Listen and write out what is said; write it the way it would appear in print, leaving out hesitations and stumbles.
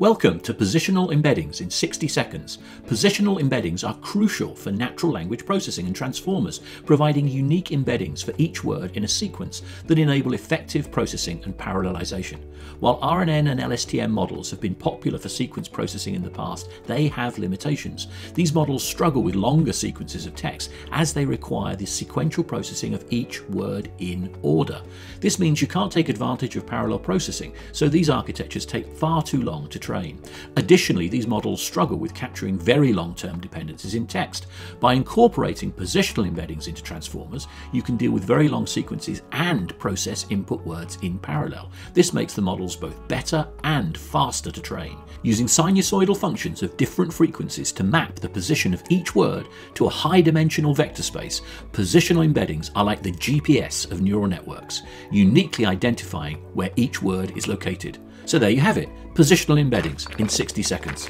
Welcome to Positional Embeddings in 60 Seconds. Positional embeddings are crucial for natural language processing and transformers, providing unique embeddings for each word in a sequence that enable effective processing and parallelization. While RNN and LSTM models have been popular for sequence processing in the past, they have limitations. These models struggle with longer sequences of text as they require the sequential processing of each word in order. This means you can't take advantage of parallel processing, so these architectures take far too long to train. Additionally, these models struggle with capturing very long-term dependencies in text. By incorporating positional embeddings into transformers, you can deal with very long sequences and process input words in parallel. This makes the models both better and faster to train. Using sinusoidal functions of different frequencies to map the position of each word to a high-dimensional vector space, positional embeddings are like the GPS of neural networks, uniquely identifying where each word is located. So there you have it, positional embeddings in 60 seconds.